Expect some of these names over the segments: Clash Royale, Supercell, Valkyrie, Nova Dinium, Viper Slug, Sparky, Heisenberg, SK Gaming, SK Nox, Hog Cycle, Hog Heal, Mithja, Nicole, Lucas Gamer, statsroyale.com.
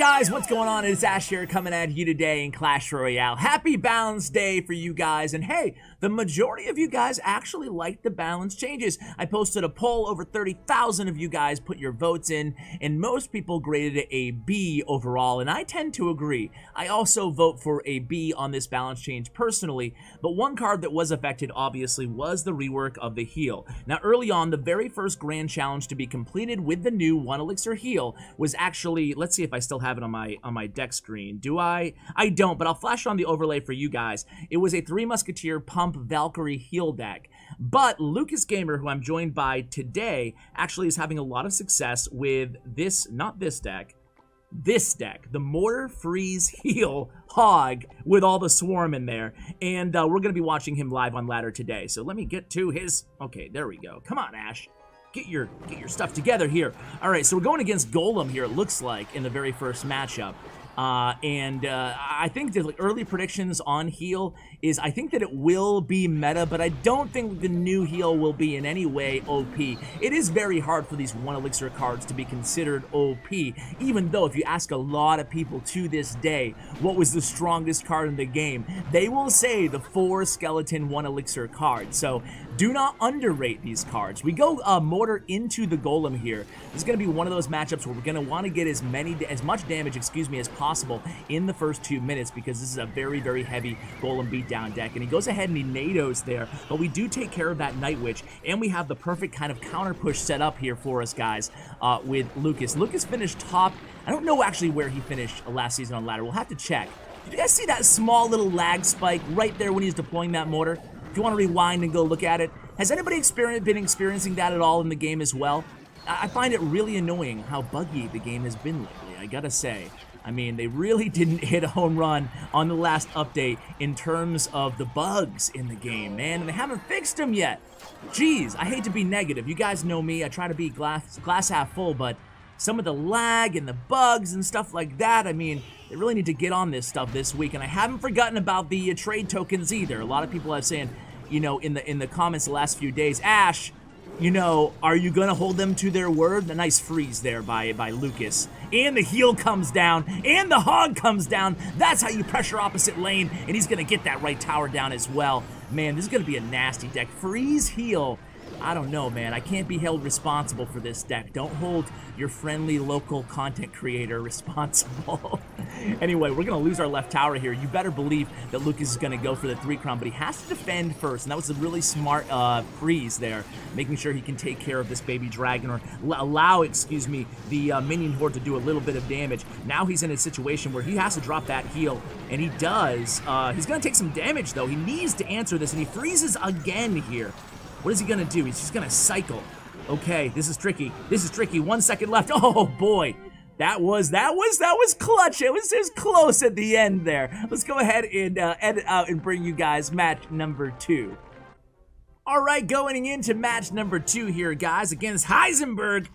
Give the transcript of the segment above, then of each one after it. guys, what's going on? It's Ash here coming at you today in Clash Royale. Happy balance day for you guys. And hey, the majority of you guys actually like the balance changes. I posted a poll, over 30,000 of you guys put your votes in, and most people graded it a B overall, and I tend to agree. I also vote for a B on this balance change personally, but one card that was affected obviously was the rework of the heal. Now early on, the very first grand challenge to be completed with the new one elixir heal was actually, let's see if I still have it on my deck screen. Do I don't, but I'll flash on the overlay for you guys. It was a Three Musketeer Pump Valkyrie heal deck, but Lucas Gamer, who I'm joined by today, actually is having a lot of success with this deck, the Mortar Freeze Heal Hog with all the swarm in there, and we're gonna be watching him live on ladder today. So let me get to his, okay, there we go. Come on, Ash, get your stuff together here. All right, so we're going against Golem here, it looks like, in the very first matchup. I think the early predictions on heal is, I think that it will be meta, but I don't think the new heal will be in any way OP. It is very hard for these one elixir cards to be considered OP, even though if you ask a lot of people to this day what was the strongest card in the game, they will say the 4 skeleton 1 elixir card. So do not underrate these cards. We go mortar into the Golem here. This is going to be one of those matchups where we're going to want to get as much damage, excuse me, as possible in the first 2 minutes, because this is a very, very heavy Golem beatdown deck. And he goes ahead and he NATOs there, but we do take care of that Night Witch, and we have the perfect kind of counter push set up here for us, guys, with Lucas. Lucas finished top. I don't know actually where he finished last season on ladder. We'll have to check. Did you guys see that small little lag spike right there when he's deploying that mortar? If you want to rewind and go look at it, has anybody been experiencing that at all in the game as well? I find it really annoying how buggy the game has been lately, I gotta say. I mean, they really didn't hit a home run on the last update in terms of the bugs in the game, man, and they haven't fixed them yet. Jeez, I hate to be negative. You guys know me. I try to be glass half full, but some of the lag and the bugs and stuff like that, I mean, they really need to get on this stuff this week. And I haven't forgotten about the trade tokens either. A lot of people are saying, you know, in the comments the last few days, Ash, you know, are you gonna hold them to their word? A nice freeze there by Lucas. And the heel comes down, and the hog comes down. That's how you pressure opposite lane, and he's gonna get that right tower down as well. Man, this is gonna be a nasty deck. Freeze heel. I don't know, man. I can't be held responsible for this deck. Don't hold your friendly local content creator responsible. Anyway, we're going to lose our left tower here. You better believe that Lucas is going to go for the 3 crown, but he has to defend first, and that was a really smart freeze there, making sure he can take care of this baby dragon, or allow, excuse me, the minion horde to do a little bit of damage. Now he's in a situation where he has to drop that heal, and he does. He's going to take some damage, though. He needs to answer this, and he freezes again here. What is he gonna do? He's just gonna cycle. Okay, this is tricky. This is tricky. 1 second left. Oh boy. That was clutch. It was just close at the end there. Let's go ahead and edit out and bring you guys match number 2. All right, going into match number 2 here, guys, against Heisenberg.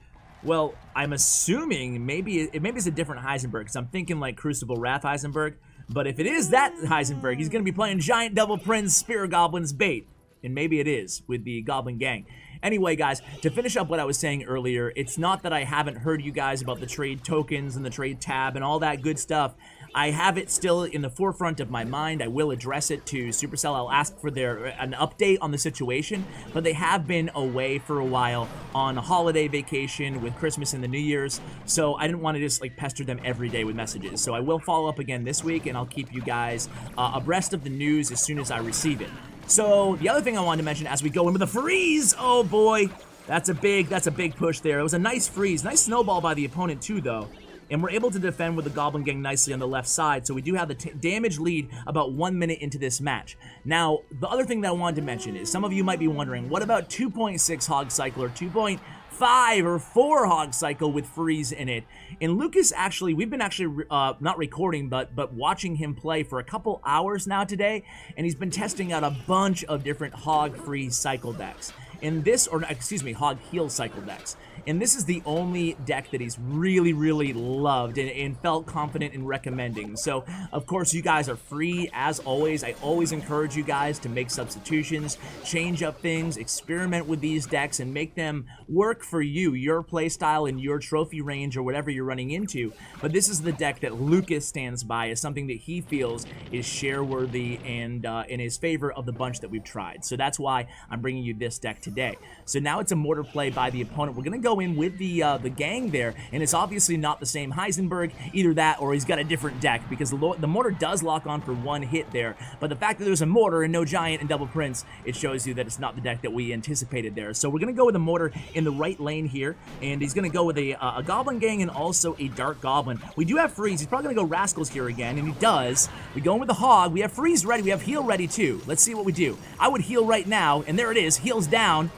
Well, I'm assuming maybe it's a different Heisenberg, so I'm thinking like Crucible Wrath Heisenberg. But if it is that Heisenberg, he's gonna be playing Giant Devil Prince Spear Goblin's Bait. And maybe it is with the Goblin Gang. Anyway, guys, to finish up what I was saying earlier, it's not that I haven't heard you guys about the trade tokens and the trade tab and all that good stuff. I have it still in the forefront of my mind. I will address it to Supercell. I'll ask for an update on the situation, but they have been away for a while on a holiday vacation with Christmas and the New Year's, so I didn't want to just like pester them every day with messages. So I will follow up again this week, and I'll keep you guys abreast of the news as soon as I receive it. So the other thing I wanted to mention as we go in with the freeze, oh boy, that's a big push there. It was a nice freeze, nice snowball by the opponent too though. And we're able to defend with the Goblin Gang nicely on the left side, so we do have the damage lead about 1 minute into this match. Now, the other thing that I wanted to mention is some of you might be wondering, what about 2.6 Hog Cycle or 2.5 or 4 Hog Cycle with freeze in it? And Lucas, actually, we've been actually not recording, but watching him play for a couple hours now today, and he's been testing out a bunch of different Hog Freeze Cycle decks. And this, or excuse me, Hog Heal Cycle decks. And this is the only deck that he's really, really loved and felt confident in recommending. So, of course, you guys are free as always. I always encourage you guys to make substitutions, change up things, experiment with these decks, and make them work for you, your playstyle, and your trophy range, or whatever you're running into. But this is the deck that Lucas stands by as something that he feels is share-worthy and in his favor of the bunch that we've tried. So that's why I'm bringing you this deck today. So now it's a mortar play by the opponent. We're going to go in with the gang there, and it's obviously not the same Heisenberg, either that or he's got a different deck, because the mortar does lock on for one hit there, but the fact that there's a mortar and no giant and double prince, it shows you that it's not the deck that we anticipated there. So we're gonna go with a mortar in the right lane here, and he's gonna go with a goblin gang and also a dark goblin. We do have freeze. He's probably gonna go rascals here again, and he does. We go in with the hog. We have freeze ready, we have heal ready too. Let's see what we do. I would heal right now, and there it is, heals down.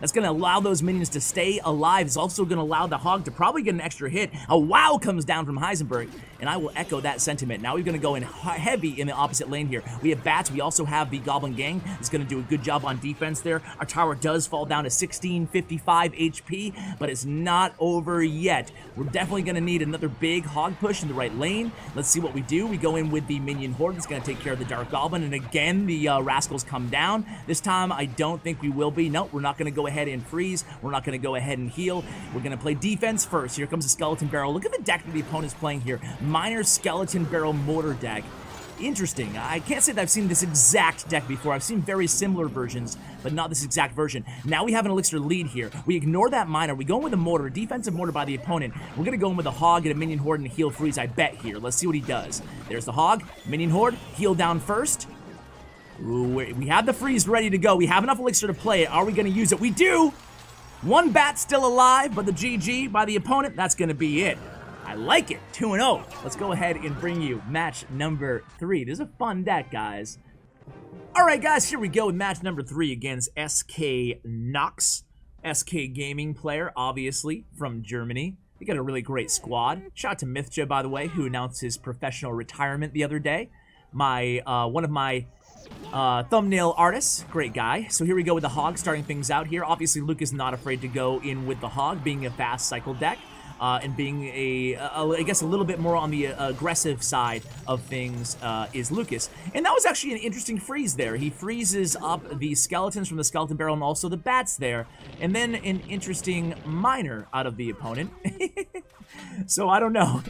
That's going to allow those minions to stay alive. It's also going to allow the hog to probably get an extra hit. A wow comes down from Heisenberg, and I will echo that sentiment. Now we're going to go in heavy in the opposite lane here. We have bats. We also have the goblin gang. It's going to do a good job on defense there. Our tower does fall down to 1655 HP, but it's not over yet. We're definitely going to need another big hog push in the right lane. Let's see what we do. We go in with the minion horde. It's going to take care of the dark goblin, and again, the rascals come down. This time, I don't think we will be. No, we're not going to go ahead and freeze. We're not going to go ahead and heal. We're going to play defense first. Here comes the skeleton barrel. Look at the deck that the opponent's playing here. Minor skeleton barrel mortar deck. Interesting. I can't say that I've seen this exact deck before. I've seen very similar versions, but not this exact version. Now we have an elixir lead here. We ignore that miner. We go in with a mortar, a defensive mortar by the opponent. We're going to go in with a hog and a minion horde and a heal freeze, I bet here. Let's see what he does. There's the hog, minion horde, heal down first. Ooh, we have the freeze ready to go. We have enough elixir to play it. Are we going to use it? We do! One bat still alive, but the GG by the opponent, that's going to be it. I like it. 2-0. Let's go ahead and bring you match number 3. This is a fun deck, guys. All right, guys, here we go with match number 3 against SK Nox, SK Gaming player, obviously, from Germany. They got a really great squad. Shout out to Mithja, by the way, who announced his professional retirement the other day. One of my thumbnail artists, great guy. So here we go with the hog starting things out here. Obviously, Luke is not afraid to go in with the hog, being a fast cycle deck and being I guess, a little bit more on the aggressive side of things is Lucas. And that was actually an interesting freeze there. He freezes up the skeletons from the skeleton barrel and also the bats there. And then an interesting miner out of the opponent. So I don't know.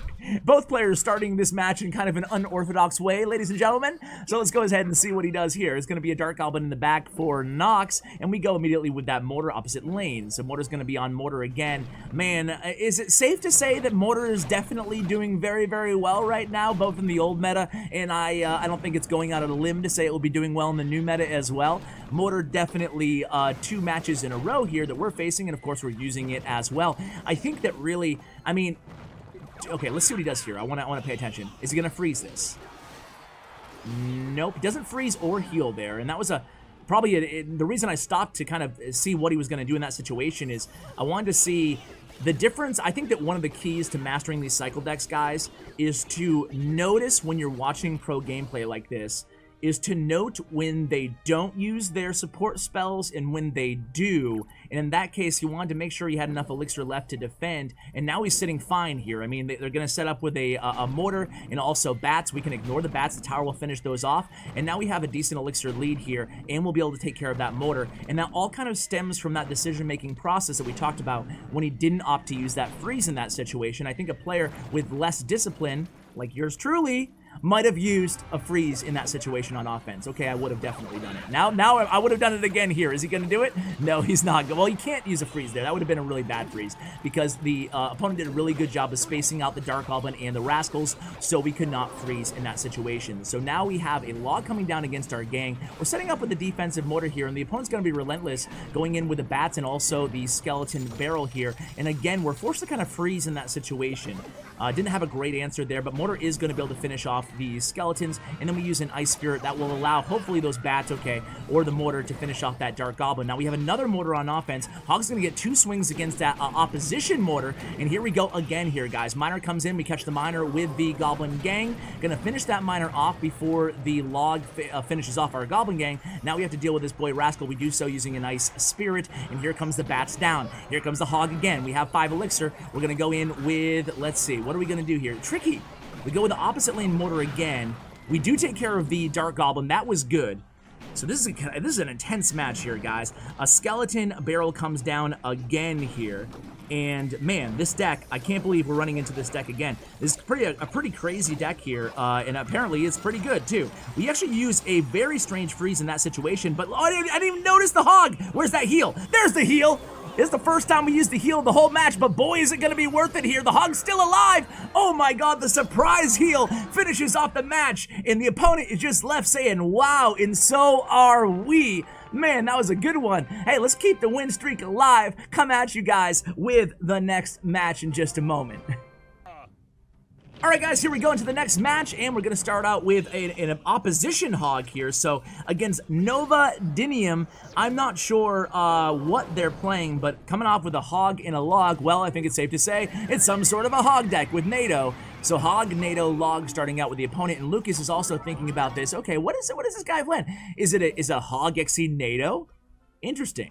Both players starting this match in kind of an unorthodox way, ladies and gentlemen. So let's go ahead and see what he does here. It's going to be a dark goblin in the back for Nox, and we go immediately with that mortar opposite lane. So mortar's going to be on mortar again. Man, is it safe to say that mortar is definitely doing very, very well right now, both in the old meta, and I don't think it's going out on a limb to say it will be doing well in the new meta as well. Mortar definitely 2 matches in a row here that we're facing, and of course we're using it as well. I think that really, I mean, okay, let's see what he does here. I want to pay attention. Is he going to freeze this? Nope. He doesn't freeze or heal there, and that was a probably the reason I stopped to kind of see what he was going to do in that situation is I wanted to see the difference. I think that one of the keys to mastering these cycle decks, guys, is to notice when you're watching pro gameplay like this, is to note when they don't use their support spells and when they do. And in that case, he wanted to make sure he had enough elixir left to defend, and now he's sitting fine here. I mean, they're going to set up with a mortar and also bats. We can ignore the bats. The tower will finish those off, and now we have a decent elixir lead here, and we'll be able to take care of that mortar. And that all kind of stems from that decision-making process that we talked about when he didn't opt to use that freeze in that situation. I think a player with less discipline, like yours truly, might have used a freeze in that situation on offense. Okay, I would have definitely done it. Now I would have done it again here. Is he going to do it? No, he's not. Well, he can't use a freeze there. That would have been a really bad freeze because the opponent did a really good job of spacing out the Dark Goblin and the Rascals, so we could not freeze in that situation. So now we have a log coming down against our gang. We're setting up with the defensive mortar here, and the opponent's going to be relentless, going in with the bats and also the skeleton barrel here. And again, we're forced to kind of freeze in that situation. Didn't have a great answer there, but mortar is going to be able to finish off off the skeletons, and then we use an ice spirit that will allow hopefully those bats, okay, or the mortar to finish off that dark goblin. Now we have another mortar on offense. Hog's gonna get two swings against that opposition mortar, and here we go again here, guys. Miner comes in, we catch the miner with the goblin gang. Gonna finish that miner off before the log finishes off our goblin gang. Now we have to deal with this boy rascal. We do so using an ice spirit, and here comes the bats down. Here comes the hog again. We have 5 elixir. We're gonna go in with, let's see, what are we gonna do here? Tricky. We go with the opposite lane mortar again. We do take care of the dark goblin. That was good. So this is an intense match here, guys. A skeleton barrel comes down again here. And man, this deck, I can't believe we're running into this deck again. This is a pretty crazy deck here, and apparently it's pretty good too. We actually use a very strange freeze in that situation, but oh, I didn't even notice the hog. Where's that heal? There's the heal. It's the first time we used the heal the whole match, but boy, is it going to be worth it here. The hog's still alive. Oh my god, the surprise heal finishes off the match, and the opponent is just left saying, wow, and so are we. Man, that was a good one. Hey, let's keep the win streak alive. Come at you guys with the next match in just a moment. Alright guys, here we go into the next match, and we're going to start out with an opposition hog here, so against Nova Dinium. I'm not sure what they're playing, but coming off with a hog and a log, well, I think it's safe to say it's some sort of a hog deck with NATO. So hog, NATO, log, starting out with the opponent, and Lucas is also thinking about this. Okay, what is it? What is this guy playing? Is a hog exceed NATO? Interesting.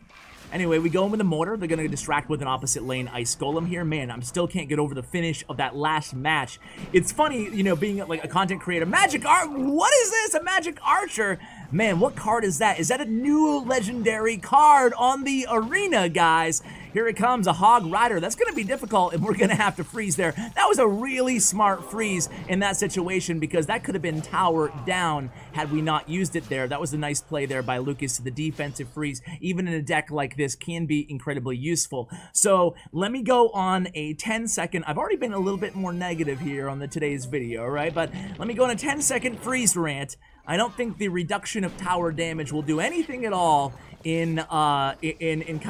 Anyway, we go in with the mortar. They're going to distract with an opposite lane ice golem here. Man, I still can't get over the finish of that last match. It's funny, you know, being like a content creator. Magic art. What is this? A magic archer? Man, what card is that? Is that a new legendary card on the arena, guys? Here it comes, a hog rider. That's going to be difficult, and we're going to have to freeze there. That was a really smart freeze in that situation, because that could have been tower down had we not used it there. That was a nice play there by Lucas to the defensive freeze. Even in a deck like this can be incredibly useful. So let me go on a 10-second. I've already been a little bit more negative here on today's video, right? But let me go on a 10-second freeze rant. I don't think the reduction of tower damage will do anything at all in kind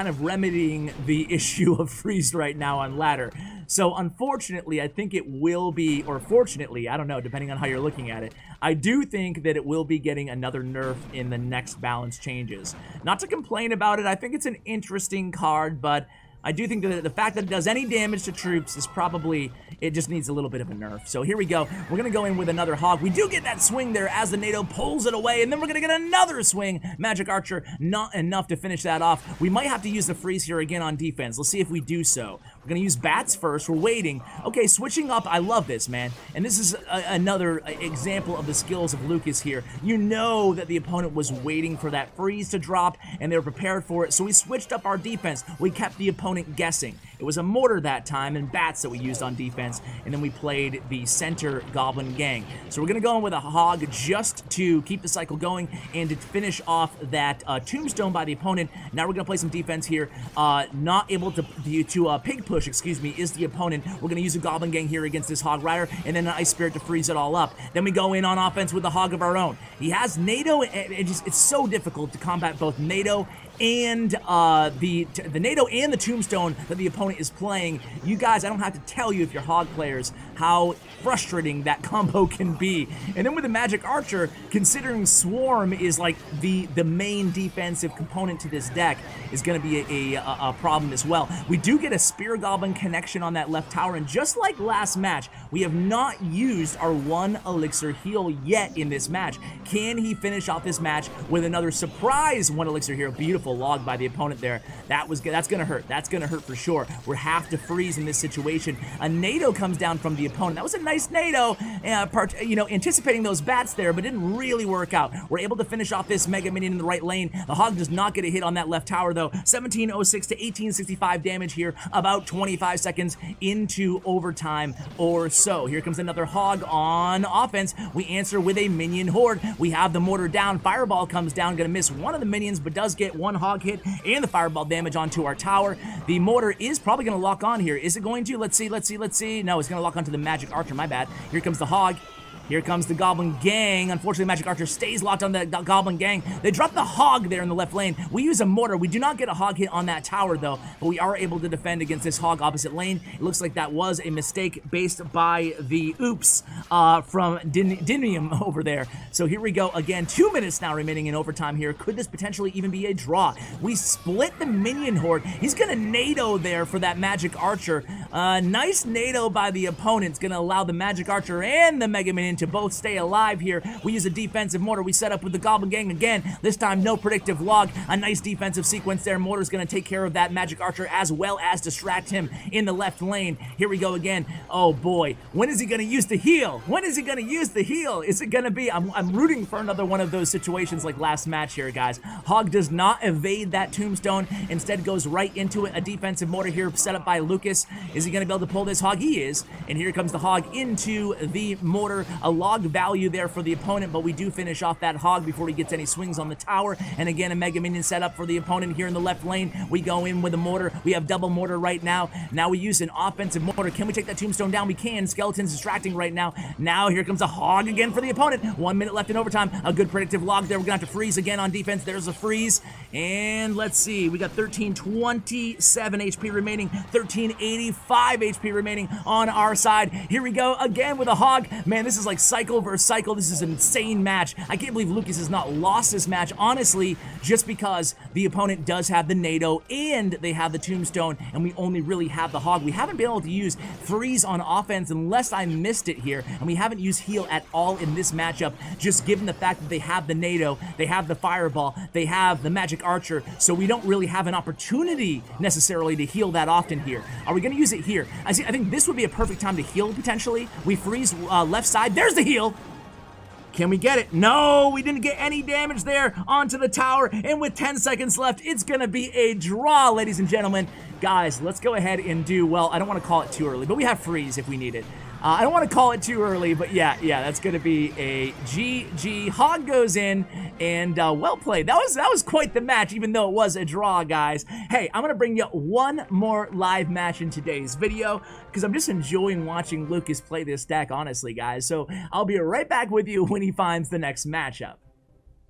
of remedying the issue of freeze right now on ladder. So unfortunately, I think it will be, or fortunately, I don't know, depending on how you're looking at it, I do think that it will be getting another nerf in the next balance changes. Not to complain about it, I think it's an interesting card, but I do think that the fact that it does any damage to troops is probably, it just needs a little bit of a nerf. So here we go. We're going to go in with another hog. We do get that swing there as the NATO pulls it away, and then we're going to get another swing. Magic Archer, not enough to finish that off. We might have to use the freeze here again on defense. Let's see if we do so. We're going to use bats first. We're waiting. Okay, switching up. I love this, man. And this is another example of the skills of Lucas here. You know that the opponent was waiting for that freeze to drop, and they were prepared for it, so we switched up our defense. We kept the opponent guessing. It was a mortar that time and bats that we used on defense, and then we played the center goblin gang. So we're going to go in with a hog just to keep the cycle going and to finish off that tombstone by the opponent. Now we're going to play some defense here. Not able to pig push, excuse me, is the opponent. We're going to use a goblin gang here against this hog rider, and then an ice spirit to freeze it all up. Then we go in on offense with a hog of our own. He has NATO, and it's so difficult to combat both NATO and the NATO and the tombstone that the opponent is playing. You guys, I don't have to tell you if you're hog players how frustrating that combo can be. And then with the Magic Archer, considering Swarm is like the main defensive component to this deck, is going to be a problem as well. We do get a Spear Goblin connection on that left tower, and just like last match, we have not used our one elixir heal yet in this match. Can he finish off this match with another surprise one elixir heal? Beautiful log by the opponent there. That's gonna hurt. That's gonna hurt for sure. We're half to freeze in this situation. A NATO comes down from the opponent. That was a nice NATO, you know, anticipating those bats there, but didn't really work out. We're able to finish off this Mega Minion in the right lane. The hog does not get a hit on that left tower though. 1706 to 1865 damage here, about 25 seconds into overtime or so. Here comes another hog on offense. We answer with a minion horde. We have the mortar down. Fireball comes down, gonna miss one of the minions, but does get one hog hit and the fireball damage onto our tower. The mortar is probably going to lock on here. Is it going to? Let's see. No, it's going to lock onto the Magic Archer. My bad. Here comes the hog. Here comes the Goblin Gang. Unfortunately, Magic Archer stays locked on that Goblin Gang. They drop the Hog there in the left lane. We use a Mortar. We do not get a Hog hit on that tower, though, but we are able to defend against this Hog opposite lane. It looks like that was a mistake based by the oops from Dinium over there. So here we go again. 2 minutes now remaining in overtime here. Could this potentially even be a draw? We split the minion horde. He's going to nado there for that Magic Archer. Nice nado by the opponent. It's going to allow the Magic Archer and the Mega Minion to both stay alive here. We use a defensive mortar. We set up with the Goblin Gang again. This time, no predictive log. A nice defensive sequence there. Mortar's going to take care of that Magic Archer as well as distract him in the left lane. Here we go again. Oh boy. When is he going to use the heal? When is he going to use the heal? Is it going to be? I'm rooting for another one of those situations like last match here, guys. Hog does not evade that tombstone. Instead goes right into it. A defensive mortar here set up by Lucas. Is he going to be able to pull this Hog? He is. And here comes the Hog into the mortar. A log value there for the opponent, but we do finish off that Hog before he gets any swings on the tower. And again, a Mega Minion set up for the opponent here in the left lane. We go in with a mortar. We have double mortar right now. Now we use an offensive mortar. Can we take that tombstone down? We can. Skeleton's distracting right now. Now here comes a Hog again for the opponent. 1 minute left in overtime. A good predictive log there. We're going to have to freeze again on defense. There's a freeze. And let's see. We got 1327 HP remaining. 1385 HP remaining on our side. Here we go again with a Hog. Man, this is like cycle versus cycle. This is an insane match. I can't believe Lucas has not lost this match, honestly, just because the opponent does have the nado and they have the tombstone, and we only really have the Hog. We haven't been able to use freeze on offense unless I missed it here, and we haven't used heal at all in this matchup, just given the fact that they have the nado, they have the fireball, they have the Magic Archer, so we don't really have an opportunity necessarily to heal that often here. Are we going to use it here? I think this would be a perfect time to heal potentially. We freeze left side. There's the heal. Can we get it? No, we didn't get any damage there onto the tower. And with 10 seconds left, it's going to be a draw, ladies and gentlemen. Guys, let's go ahead and do, well, I don't want to call it too early, but we have freeze if we need it. I don't want to call it too early, but yeah, that's going to be a GG. Hog goes in, and well played. That was quite the match, even though it was a draw, guys. Hey, I'm going to bring you one more live match in today's video, because I'm just enjoying watching Lucas play this deck, honestly, guys. So I'll be right back with you when he finds the next matchup.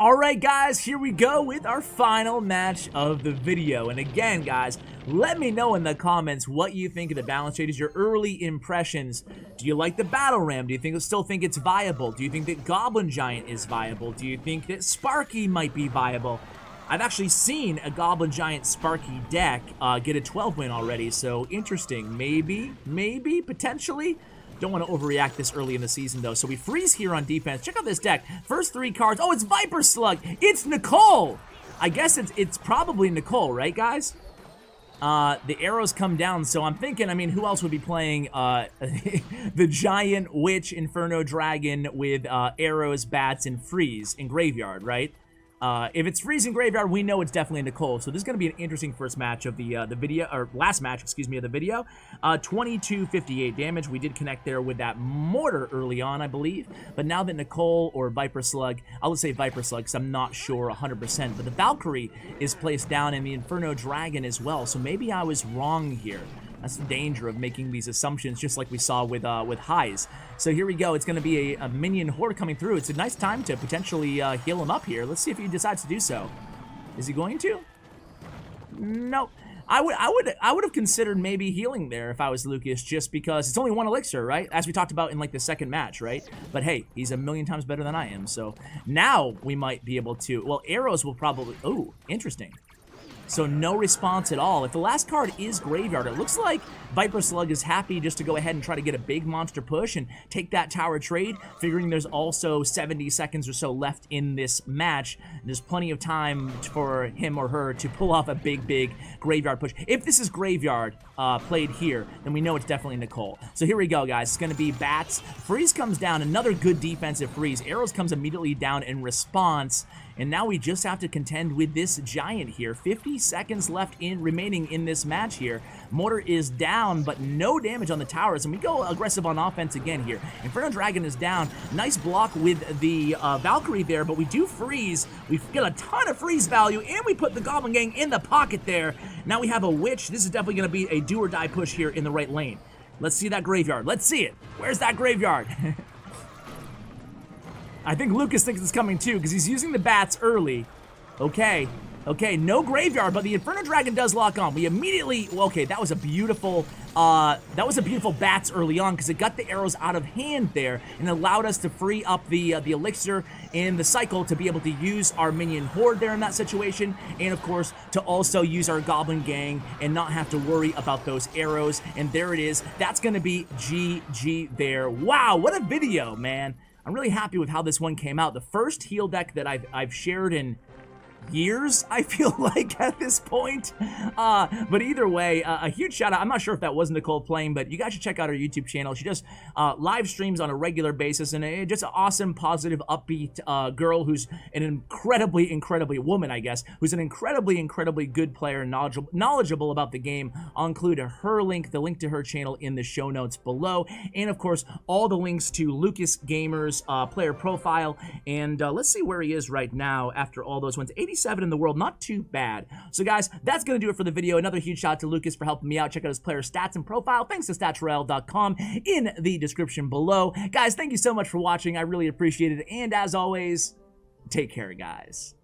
Alright guys, here we go with our final match of the video. And again guys, let me know in the comments what you think of the balance changes, your early impressions. Do you like the Battle Ram? Do you still think it's viable? Do you think that Goblin Giant is viable? Do you think that Sparky might be viable? I've actually seen a Goblin Giant Sparky deck get a 12 win already, so interesting. Maybe, potentially. Don't want to overreact this early in the season, though. So we freeze here on defense. Check out this deck. First three cards. Oh, it's Viper Slug. It's Nicole. I guess it's probably Nicole, right, guys? The arrows come down, so I'm thinking, I mean, who else would be playing the Giant Witch Inferno Dragon with arrows, bats, and freeze in Graveyard, right? If it's freeze in Graveyard, we know it's definitely Nicole. So this is going to be an interesting first match of the video, or last match, excuse me, of the video. 2258 damage. We did connect there with that mortar early on, I believe. But now that Nicole or Viper Slug, I would say Viper Slug because I'm not sure 100%. But the Valkyrie is placed down and the Inferno Dragon as well. So maybe I was wrong here. That's the danger of making these assumptions, just like we saw with Highs. So here we go. It's going to be a minion horde coming through. It's a nice time to potentially heal him up here. Let's see if he decides to do so. Is he going to? Nope. I would have considered maybe healing there if I was Lucas, just because it's only one elixir, right? As we talked about in like the second match, right? But hey, he's a million times better than I am. So now we might be able to. Well, arrows will probably. Oh, interesting. So no response at all. If the last card is Graveyard, it looks like Viper Slug is happy just to go ahead and try to get a big monster push and take that tower trade, figuring there's also 70 seconds or so left in this match. There's plenty of time for him or her to pull off a big Graveyard push. If this is Graveyard played here, then we know it's definitely Nicole. So here we go, guys. It's going to be bats. Freeze comes down. Another good defensive freeze. Arrows comes immediately down in response. And now we just have to contend with this Giant here. 50 seconds left remaining in this match here. Mortar is down, but no damage on the towers. And we go aggressive on offense again here. Inferno Dragon is down. Nice block with the Valkyrie there, but we do freeze. We get a ton of freeze value, and we put the Goblin Gang in the pocket there. Now we have a Witch. This is definitely going to be a do-or-die push here in the right lane. Let's see that Graveyard. Let's see it. Where's that Graveyard? I think Lucas thinks it's coming too, because he's using the bats early. Okay. Okay, no graveyard, but the Inferno Dragon does lock on. We immediately... Okay, that was a beautiful bats early on, because it got the arrows out of hand there and allowed us to free up the elixir in the cycle to be able to use our minion horde there in that situation, and of course to also use our goblin gang and not have to worry about those arrows. And there it is. That's going to be GG there. Wow, what a video, man. I'm really happy with how this one came out. The first heal deck that I've shared in years, I feel like, at this point. But either way, a huge shout out. I'm not sure if that was Nicole playing, but you guys should check out her YouTube channel. She just live streams on a regular basis, and it's just an awesome, positive, upbeat girl who's an incredibly woman, I guess, who's an incredibly good player and knowledgeable about the game. I'll include her link, the link to her channel, in the show notes below, and of course all the links to Lucas Gamer's player profile. And let's see where he is right now after all those ones. 87 in the world, not too bad. So guys, that's going to do it for the video. Another huge shout out to Lucas for helping me out. Check out his player stats and profile. Thanks to statsroyale.com in the description below. Guys, thank you so much for watching. I really appreciate it. And as always, take care, guys.